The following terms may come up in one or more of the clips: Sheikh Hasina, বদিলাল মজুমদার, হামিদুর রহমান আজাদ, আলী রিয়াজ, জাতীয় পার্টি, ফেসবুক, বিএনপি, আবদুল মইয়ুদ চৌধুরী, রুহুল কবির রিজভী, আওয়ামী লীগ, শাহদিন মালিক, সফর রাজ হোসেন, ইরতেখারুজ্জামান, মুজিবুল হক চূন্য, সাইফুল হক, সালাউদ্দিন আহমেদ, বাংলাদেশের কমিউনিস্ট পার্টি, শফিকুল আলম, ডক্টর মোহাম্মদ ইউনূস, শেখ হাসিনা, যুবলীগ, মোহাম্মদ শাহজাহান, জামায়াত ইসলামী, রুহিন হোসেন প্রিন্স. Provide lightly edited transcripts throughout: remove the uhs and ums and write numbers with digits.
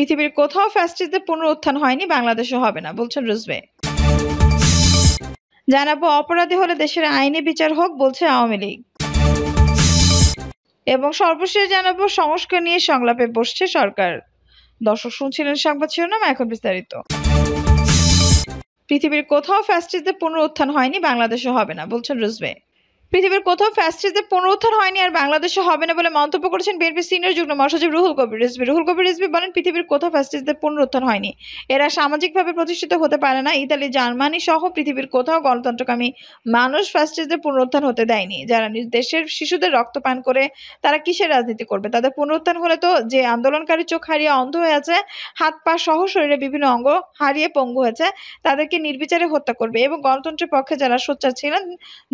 পৃথিবীর কোথাও ফ্যাসিস্টদের পুনরুত্থান হয়নি, বাংলাদেশে হবে না, বলছেন রুজবে। জানাবো অপরাধী হলে দেশের আইনে বিচার হোক, বলছে আওয়ামী লীগ। এবং সর্বশেষ জানাবো সংস্কার নিয়ে সংলাপে বসছে সরকার। দর্শক শুনছিলেন সংবাদ শিরোনাম, এখন বিস্তারিত। পৃথিবীর কোথাও ফ্যাসিস্টদের পুনরুত্থান হয়নি, বাংলাদেশে হবে না, বলছেন রুজবে। পৃথিবীর কোথাও ফ্যাসিস্টদের পুনরুত্থান হয়নি আর বাংলাদেশে হবে না বলে মন্তব্য করেছেন বিএনপি সিনিয়র যুগ্ম মহাসচিব রুহুল কবির রিজভী। রুহুল কবির রিজভী বলেন, পৃথিবীর কোথাও ফ্যাসিস্টদের পুনরুত্থান হয়নি, এরা সামাজিকভাবে প্রতিষ্ঠিত হতে পারে না। ইতালি, জার্মানি সহ পৃথিবীর কোথাও গণতন্ত্রকামী মানুষ ফ্যাসিস্টদের পুনরুত্থান হতে দেয়নি। যারা নিজ দেশের শিশুদের রক্তপান করে তারা কিসের রাজনীতি করবে? তাদের পুনরুত্থান হলে তো যে আন্দোলনকারী চোখ হারিয়ে অন্ধ হয়ে আছে, হাত পা সহ শরীরে বিভিন্ন অঙ্গ হারিয়ে পঙ্গু হয়েছে, তাদেরকে নির্বিচারে হত্যা করবে। এবং গণতন্ত্রের পক্ষে যারা সোচ্চার ছিলেন,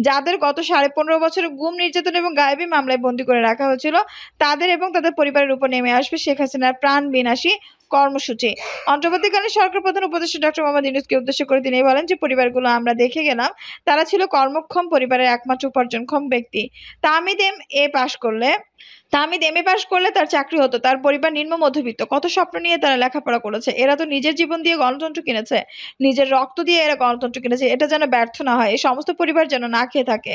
যাদের গত 15 বছরে গুম, নির্যাতন এবং গায়েবী মামলায় বন্দী করে রাখা হয়েছিল, তাদের এবং তাদের পরিবারের উপর নেমে আসবে শেখ হাসিনার প্রাণ বিনাশী কর্মসূচি। অন্তর্বর্তীকালীন সরকার প্রধান উপদেষ্টা ডক্টর মোহাম্মদ ইউনূসকে উদ্দেশ্য করে তিনি বলেন যে, পরিবারগুলো আমরা দেখে গেলাম, তারা ছিল কর্মক্ষম পরিবারের একমাত্র উপার্জনক্ষম ব্যক্তি। তাহমিদ এম এ পাশ করলে তার চাকরি হতো, তার পরিবার নিম্ন মধ্যবিত্ত। কত স্বপ্ন নিয়ে তারা লেখাপড়া করেছে। এরা তো নিজের জীবন দিয়ে গণতন্ত্র কিনেছে, নিজের রক্ত দিয়ে এরা গণতন্ত্র কিনেছে। এটা যেন ব্যর্থ না হয়, এই সমস্ত পরিবার যেন না খেয়ে থাকে।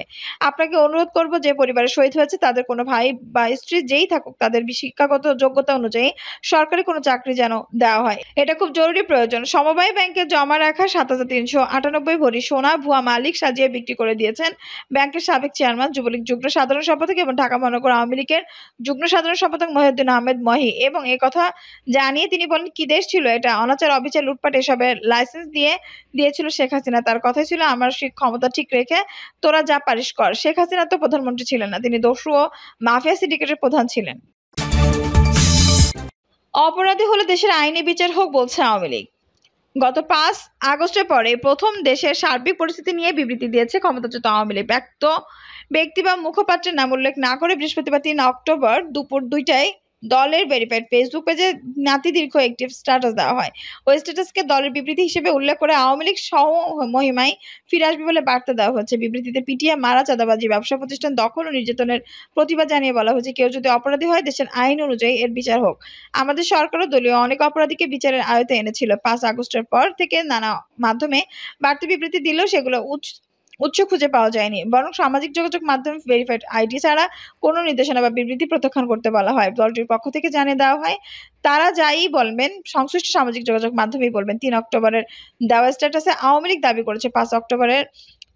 আপনাকে অনুরোধ করব, যে পরিবারের শহীদ হয়েছে তাদের কোনো ভাই বা স্ত্রী যেই থাকুক, তাদের শিক্ষাগত যোগ্যতা অনুযায়ী সরকারি কোনো চাকরি যেন দেওয়া হয়, এটা খুব জরুরি প্রয়োজন। সমবায় ব্যাংকে জমা রাখা 7,398 ভরি সোনা ভুয়া মালিক সাজিয়ে বিক্রি করে দিয়েছেন ব্যাংকের সাবেক চেয়ারম্যান, যুবলীগ যুগ্ম সাধারণ সম্পাদক এবং ঢাকা মহানগর আওয়ামী লীগের যুগ্ম সাধারণ সম্পাদক সালাউদ্দিন আহমেদ মহি। এবং এই কথা জানিয়ে তিনি বলেন, কি দেশ ছিল এটা? অনাচার, অবিচার, লুটপাট এসবের লাইসেন্স দিয়েছিল শেখ হাসিনা। তার কথাই ছিল, আমার সেই ক্ষমতা ঠিক রেখে তোরা যা পারিস কর। শেখ হাসিনা তো প্রধানমন্ত্রী ছিলেন না, তিনি দস্যু ও মাফিয়া সিন্ডিকেটের প্রধান ছিলেন। অপরাধী হলে দেশের আইনে বিচার হোক, বলছে আওয়ামী লীগ। গত 5 আগস্টের পরে প্রথম দেশের সার্বিক পরিস্থিতি নিয়ে বিবৃতি দিয়েছে ক্ষমতাচ্যুত আওয়ামী লীগ। ব্যক্তি বা মুখপাত্রের নাম উল্লেখ না করে বৃহস্পতিবার 3 অক্টোবর দুপুর 2টায় দলের ভেরিফাইড ফেসবুক পেজে নাতিদীর্ঘ একটি স্ট্যাটাস দেওয়া হয়। ওই স্ট্যাটাসকে দলের বিবৃতি হিসেবে উল্লেখ করে আওয়ামী লীগ সহ মহিমায় ফিরে আসবে বলে বার্তা দেওয়া হয়েছে। বিবৃতিতে পিটিয়া, মারা, চাঁদাবাজি, ব্যবসা প্রতিষ্ঠান দখল ও নির্যাতনের প্রতিবাদ জানিয়ে বলা হয়েছে, কেউ যদি অপরাধী হয় দেশের আইন অনুযায়ী এর বিচার হোক। আমাদের সরকারও দলীয় অনেক অপরাধীকে বিচারের আয়তে এনেছিল। 5 আগস্টের পর থেকে নানা মাধ্যমে বাড়তি বিবৃতি দিলেও সেগুলো উৎস খুঁজে পাওয়া যায়নি, বরং সামাজিক যোগাযোগ মাধ্যমে ভেরিফাইড আইডি ছাড়া কোনো নির্দেশনা বা বিবৃতি প্রত্যাখ্যান করতে বলা হয়। দলটির পক্ষ থেকে জানিয়ে দেওয়া হয়, তারা যাই বলবেন সংশ্লিষ্ট সামাজিক যোগাযোগ মাধ্যমেই বলবেন। 3 অক্টোবরের দেওয়া স্ট্যাটাসে আওয়ামী লীগ দাবি করেছে,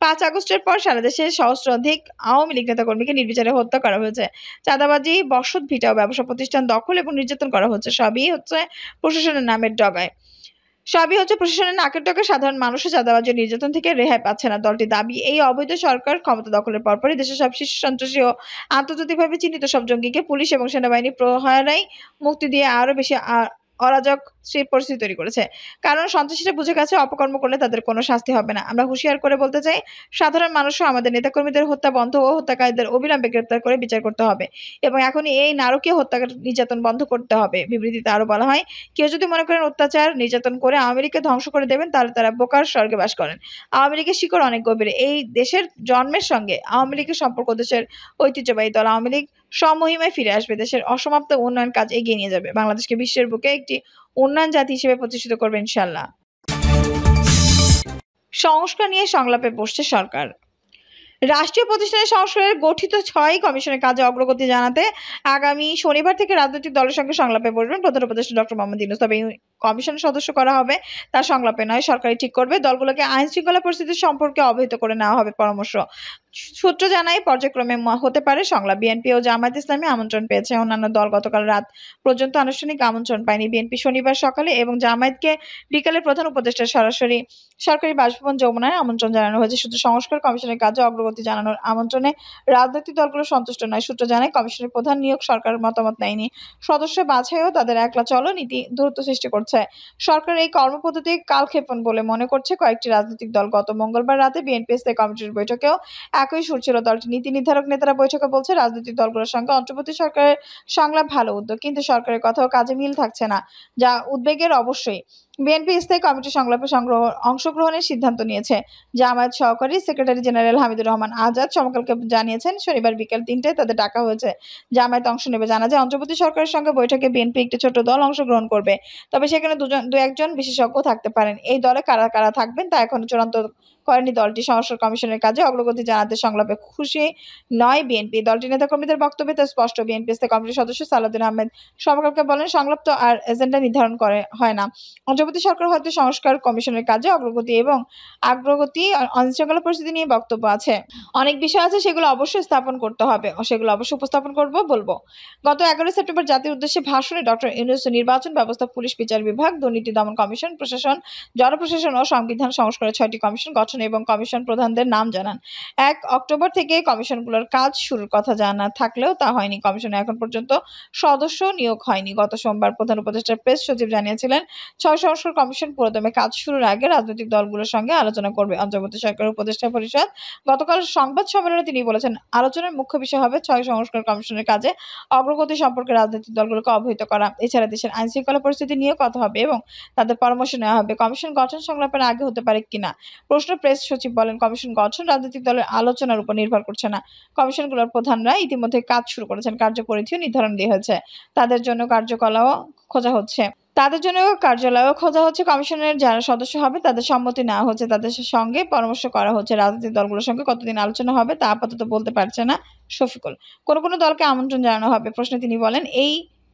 5 আগস্টের পর সারা দেশে সহস্রাধিক আওয়ামী লীগ নেতাকর্মীকে নির্বিচারে হত্যা করা হয়েছে। চাঁদাবাজি, বসত ভিটা ও ব্যবসা প্রতিষ্ঠান দখল এবং নির্যাতন করা হচ্ছে, সবই হচ্ছে প্রশাসনের নাকের ডগে। সাধারণ মানুষের চাঁদাবাজি, নির্যাতন থেকে রেহাই পাচ্ছে না দলটির দাবি। এই অবৈধ সরকার ক্ষমতা দখলের পরপরই দেশের সব শীর্ষ সন্ত্রাসী ও আন্তর্জাতিকভাবে চিহ্নিত সব জঙ্গিকে পুলিশ এবং সেনাবাহিনী প্রহরায় মুক্তি দিয়ে আরও বেশি অরাজক পরিস্থিতি তৈরি করেছে। কারণ সন্ত্রাসীরা বুঝে গেছে, অপকর্ম করলে তাদের কোনো শাস্তি হবে না। আমরা হুঁশিয়ার করে বলতে চাই, সাধারণ মানুষও আমাদের নেতাকর্মীদের হত্যা বন্ধ ও হত্যাকারীদের অবিলম্বে গ্রেপ্তার করে বিচার করতে হবে এবং এখনই এই নারকীয় হত্যা নির্যাতন বন্ধ করতে হবে। বিবৃতিতে আরও বলা হয়, কেউ যদি মনে করেন অত্যাচার নির্যাতন করে আওয়ামী লীগকে ধ্বংস করে দেবেন, তাহলে তারা বোকার স্বর্গে বাস করেন। আওয়ামী লীগের শিকড় অনেক গভীরে, এই দেশের জন্মের সঙ্গে আওয়ামী লীগের সম্পর্ক। দেশের ঐতিহ্যবাহী দল আওয়ামী লীগ স্বমহিমায় ফিরে আসবে, দেশের অসমাপ্ত উন্নয়ন কাজ এগিয়ে নিয়ে যাবে, বাংলাদেশকে বিশ্বের বুকে একটি উন্নয়ন জাতি হিসেবে প্রতিষ্ঠিত করবে ইনশাআল্লাহ। সংস্কার নিয়ে সংলাপে বসছে সরকার। রাষ্ট্রীয় প্রতিষ্ঠানের সংস্কারের গঠিত 6 কমিশনের কাজে অগ্রগতি জানাতে আগামী শনিবার থেকে রাজনৈতিক দলের সঙ্গে সংলাপে বসবেন প্রধান উপদেষ্টা ডক্টর মোহাম্মদ ইউনূস। তবে কমিশন সদস্য করা হবে তা সংলাপে নয়, সরকারই ঠিক করবে। দলগুলোকে আইন শৃঙ্খলা পরিস্থিতি সম্পর্কে অবহিত করে নেওয়া হবে। পরামর্শ সূত্র জানায়, পর্যায়ক্রমে হতে পারে সংলাপ। বিএনপি ও জামায়াত ইসলামী আমন্ত্রণ পেয়েছে, অন্যান্য দল গতকাল রাত পর্যন্ত আনুষ্ঠানিক আমন্ত্রণ পায়নি। বিএনপি শনিবার সকালে এবং জামায়াতকে বিকালে প্রধান উপদেষ্টা সরাসরি সরকারি বাসভবন যমুনায় আমন্ত্রণ জানানো হয়েছে। শুধু সংস্কার কমিশনের কাজে অগ্রগতি জানানোর আমন্ত্রণে রাজনৈতিক দলগুলো সন্তুষ্ট নয়। সূত্র জানায়, কমিশনের প্রধান নিয়োগ সরকার মতামত নেয়নি, সদস্য বাছাইও তাদের একলা চলো নীতি দূরত্ব সৃষ্টি করছে। সরকার এই কর্মপদ্ধতি কালক্ষেপণ বলে মনে করছে কয়েকটি রাজনৈতিক দল। গত মঙ্গলবার রাতে বিএনপি স্থায়ী কমিটির বৈঠকেও একই সুর ছিল। দলটির নীতি নির্ধারক নেতারা বৈঠকে বলছে, রাজনৈতিক দলগুলোর সঙ্গে অন্তর্বর্তী সরকারের সংলাপ ভালো উদ্যোগ, কিন্তু সরকারের কথাও কাজে মিল থাকছে না, যা উদ্বেগের অবশ্যই। বিএনপি স্থায়ী কমিটি সংলাপে অংশগ্রহণের সিদ্ধান্ত নিয়েছে। জামায়াত সহকারী সেক্রেটারি জেনারেল হামিদুর রহমান আজাদ সমকালকে জানিয়েছেন, শনিবার বিকেল 3টায় তাদের ডাকা হয়েছে। জামায়াত অংশ নেবে। জানা যায়, অন্তর্বর্তী সরকারের সঙ্গে বৈঠকে বিএনপি একটি ছোট দল অংশগ্রহণ করবে, তবে সেখানে দু একজন বিশেষজ্ঞ থাকতে পারেন। এই দলে কারা কারা থাকবেন তা এখনো চূড়ান্ত করেনি দলটি। সংস্কার কমিশনের কাজে অগ্রগতি জানাতে সংলাপে খুশি নয় বিএনপি। দলটির নেতাকর্মীদের বক্তব্যে তা স্পষ্ট। বিএনপি স্থায়ী কমিটির সদস্য সালাউদ্দিন আহমেদ সভাকালকে বলেন, সংলাপ তো আর এজেন্ডা নির্ধারণ করে হয় না। অন্তর্বর্তী সরকার হয়তো সংস্কার কমিশনের কাজে অগ্রগতি অনিশ্চয়তা পরিস্থিতি নিয়ে বক্তব্য আছে। অনেক বিষয় আছে, সেগুলো অবশ্যই স্থাপন করতে হবে, সেগুলো অবশ্যই উপস্থাপন করব বলবো। গত 11 সেপ্টেম্বর জাতির উদ্দেশ্যে ভাষণে ডক্টর ইউনূস নির্বাচন ব্যবস্থা, পুলিশ, বিচার বিভাগ, দুর্নীতি দমন কমিশন, প্রশাসন, জনপ্রশাসন ও সংবিধান সংস্কারের 6টি কমিশন গঠন এবং কমিশন প্রধানদের নাম জানান। 1 অক্টোবর থেকে কমিশনগুলোর কাজ শুরুর কথা জানা থাকলেও তা হয়নি। কমিশনে এখন পর্যন্ত সদস্য নিয়োগ হয়নি। গত সোমবার প্রধান উপদেষ্টা প্রেস সচিব জানিয়েছিলেন, 6 সংস্কার কমিশন পুরোদমে কাজ শুরুর আগে রাজনৈতিক দলগুলোর সঙ্গে আলোচনা করবে। অন্তর্বর্তী সরকার উপদেষ্টা পরিষদ গতকাল সংবাদ সম্মেলনে তিনি বলেছেন, আলোচনার মুখ্য বিষয় হবে 6 সংস্কার কমিশনের কাজে অগ্রগতি সম্পর্কে রাজনৈতিক দলগুলোকে অবহিত করা। এছাড়া দেশের আইন শৃঙ্খলা পরিস্থিতি নিয়ে কথা হবে এবং তাদের পরামর্শ নেওয়া হবে। কমিশন গঠন সংলাপের আগে হতে পারে কিনা প্রশ্ন। প্রেস সচিব বলেন, কমিশন গঠন রাজনৈতিক দলের আলোচনার উপর নির্ভর করছে না। কমিশনগুলোর প্রধানরা ইতিমধ্যে কাজ শুরু করেছেন। কার্যপরিধিও নির্ধারণ দেওয়া হয়েছে। তাদের জন্য কার্যকলাপও খোঁজা হচ্ছে। কমিশনের যারা সদস্য হবে তাদের সম্মতি নেওয়া হচ্ছে, তাদের সঙ্গে পরামর্শ করা হচ্ছে। রাজনৈতিক দলগুলোর সঙ্গে কতদিন আলোচনা হবে তা আপাতত বলতে পারছে না শফিকুল। কোন কোন দলকে আমন্ত্রণ জানানো হবে প্রশ্নে তিনি বলেন,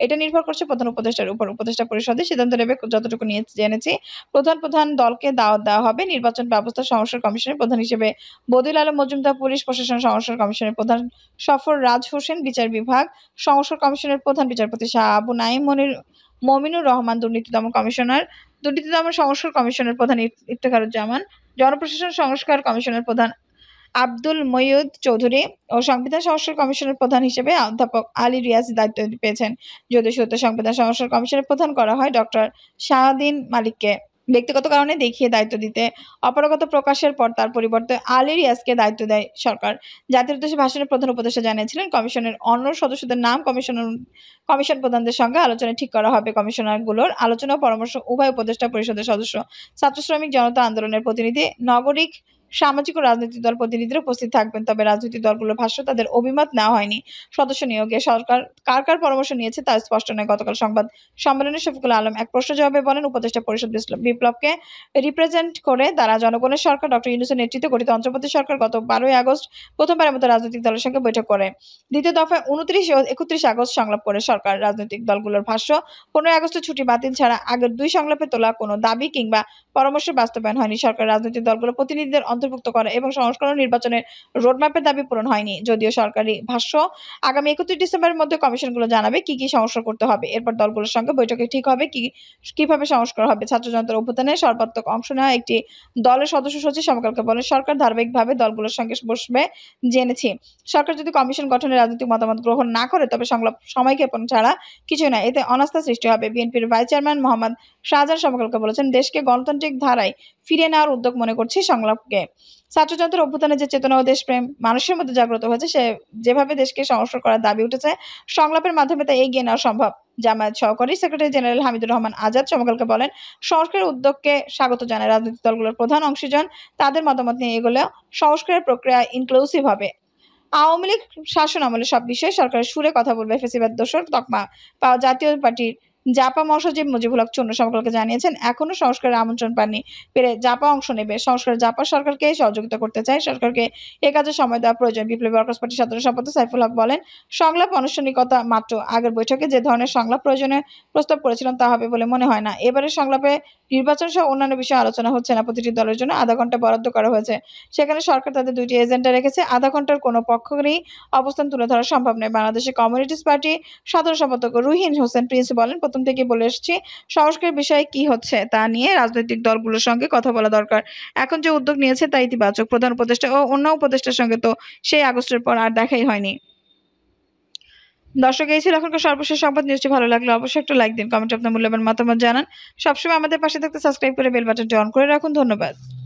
এটা নির্ভর করছে প্রধান উপদেষ্টার উপর। উপদেষ্টা পরিষদে সিদ্ধান্ত নেবে। যতটুকু নিয়ে জেনেছি, প্রধান দলকে দাওয়াত দেওয়া হবে। নির্বাচন ব্যবস্থা সংস্কার কমিশনের প্রধান হিসেবে বদিলাল মজুমদার, পুলিশ প্রশাসন সংস্কার কমিশনের প্রধান সফর রাজ হোসেন, বিচার বিভাগ সংস্কার কমিশনের প্রধান বিচারপতি শাহ আবু নাইম মমিনুর রহমান, দুর্নীতি দমন সংস্কার কমিশনের প্রধান ইরতেখারুজ্জামান, জনপ্রশাসন সংস্কার কমিশনের প্রধান আবদুল মইয়ুদ চৌধুরী ও সংবিধান সংস্কার কমিশনের প্রধান হিসেবে অধ্যাপক আলী রিয়াজ দায়িত্ব পেয়েছেন। যদিও সত্য সংবিধান সংস্কার কমিশনের প্রধান করা হয় ডক্টর শাহদিন মালিককে। ব্যক্তিগত কারণে দেখিয়ে দায়িত্ব দিতে অপারগতা প্রকাশের পর তার পরিবর্তে আলী রিয়াজকে দায়িত্ব দেয় সরকার। জাতির উদ্দেশ্যে ভাষণের প্রধান উপদেষ্টা জানিয়েছিলেন, কমিশনের অন্য সদস্যদের নাম কমিশন প্রধানদের সঙ্গে আলোচনায় ঠিক করা হবে। কমিশনারগুলোর আলোচনা পরামর্শ উভয় উপদেষ্টা পরিষদের সদস্য, ছাত্র শ্রমিক জনতা আন্দোলনের প্রতিনিধি, নাগরিক সামাজিক ও রাজনৈতিক দল প্রতিনিধিরা উপস্থিত থাকবেন। তবে রাজনৈতিক দলগুলোর ভাষ্য, তাদের অভিমত নেওয়া হয়নি। সদস্য নিয়োগে সরকার কার কার পরামর্শ নিয়েছে তা স্পষ্ট নয়। গতকাল সংবাদ সম্মেলনে শফিকুল আলম এক প্রশ্ন জবাবে বলেন, উপদেষ্টা পরিষদ বিপ্লবকে রিপ্রেজেন্ট করে তারা জনগণের সরকার। ডক্টর ইউনূসের নেতৃত্বে গঠিত অন্তর্বর্তী সরকার গত 12ই আগস্ট প্রথমবারের মতো রাজনৈতিক দলের সঙ্গে বৈঠক করে। দ্বিতীয় দফায় 29 ও 31 আগস্ট সংলাপ করে সরকার। রাজনৈতিক দলগুলোর ভাষ্য, 15 আগস্টে ছুটি বাতিল ছাড়া আগের 2 সংলাপে তোলা কোনো দাবি কিংবা পরামর্শ বাস্তবায়ন হয়নি। সরকার রাজনৈতিক দলগুলোর প্রতিনিধিদের অন্তর্ভুক্ত করে এবং সংস্কার ও নির্বাচনের রোডম্যাপের দাবি পূরণ হয়নি। যদিও সরকারি ভাষ্য, আগামী 31 ডিসেম্বরের মধ্যে কমিশনগুলো জানাবে কি কি সংস্কার করতে হবে। এরপর দলগুলোর সঙ্গে বৈঠকে ঠিক হবে কিভাবে সংস্কার হবে। ছাত্র জনতার অভ্যুত্থানে সর্বাত্মক অংশ নেওয়া একটি দলের সদস্য সচিব সমকালকে বলেন, সরকার ধারাবাহিকভাবে দলগুলোর সঙ্গে বসবে জেনেছি। সরকার যদি কমিশন গঠনের রাজনৈতিক মতামত গ্রহণ না করে তবে সংলাপ সময়ক্ষেপণ ছাড়া কিছু না, এতে অনাস্থা সৃষ্টি হবে। বিএনপির ভাইস চেয়ারম্যান মোহাম্মদ শাহজাহান সমকালকে বলেছেন, দেশকে গণতান্ত্রিক ধারায় ফিরে নেওয়ার উদ্যোগ মনে করছি সংলাপকে। ছাত্রযন্ত্রের অভ্যুত্থানে যে চেতনা ও দেশপ্রেম মানুষের মধ্যে জাগ্রত হয়েছে, যেভাবে দেশকে সংস্কার করার দাবি উঠেছে, সংলাপের মাধ্যমে তা এগিয়ে নেওয়া সম্ভব। জামায়াত সহকারী সেক্রেটারি জেনারেল হামিদুর রহমান আজাদ সমকালকে বলেন, সংস্কারের উদ্যোগকে স্বাগত জানায় রাজনৈতিক দলগুলোর প্রধান অংশীজন। তাদের মতামত নিয়ে এগুলো সংস্কারের প্রক্রিয়া ইনক্লুসিভ হবে। আওয়ামী লীগ শাসন আমলে সব বিষয়ে সরকারের সুরে কথা বলবে। ফেসিবাদ দোষর তকমা পাওয়া জাতীয় পার্টির জাপা মহাসচিব মুজিবুল হক চূন্য সকলকে জানিয়েছেন, এখনো সংস্কারের আমন্ত্রণ পাননি পেরে জাপা অংশ নেবে। সংস্কার জাপা সরকারকে সহযোগিতা করতে চায়, সরকারকে এ কাজে সময় দেওয়া প্রয়োজন। বিপ্লবী ওয়ার্কার্স পার্টির সাধারণ সম্পাদক সাইফুল হক বলেন, সংলাপ আনুষ্ঠানিকতা মাত্র। আগের বৈঠকে যে ধরনের সংলাপ প্রয়োজনে প্রস্তাব করেছিলাম তা হবে বলে মনে হয় না। এবারের সংলাপে নির্বাচন সহ অন্যান্য বিষয়ে আলোচনা হচ্ছে না। প্রতিটি দলের জন্য আধা ঘন্টা বরাদ্দ করা হয়েছে, সেখানে সরকার তাদের 2টি এজেন্ডা রেখেছে। আধা ঘন্টার কোনো পক্ষেরই অবস্থান তুলে ধরা সম্ভব নয়। বাংলাদেশের কমিউনিস্ট পার্টি সাধারণ সম্পাদক রুহিন হোসেন প্রিন্স বলেন, প্রথম থেকে বলে এসেছি, সংস্কারের বিষয়ে কি হচ্ছে তা নিয়ে রাজনৈতিক দলগুলোর সঙ্গে কথা বলা দরকার। এখন যে উদ্যোগ নিয়েছে তা ইতিবাচক। প্রধান উপদেষ্টা ও অন্য উপদেষ্টার সঙ্গে তো সেই আগস্টের পর আর দেখাই হয়নি। দর্শক, এই ছিল এখনকার সর্বশেষ সংবাদ। নিউজটি ভালো লাগলে অবশ্যই একটা লাইক দিন, কমেন্টে আপনার মূল্যবান মতামত জানান। সবসময় আমাদের পাশে থাকতে সাবস্ক্রাইব করে বেল বাটনটি অন করে রাখুন। ধন্যবাদ।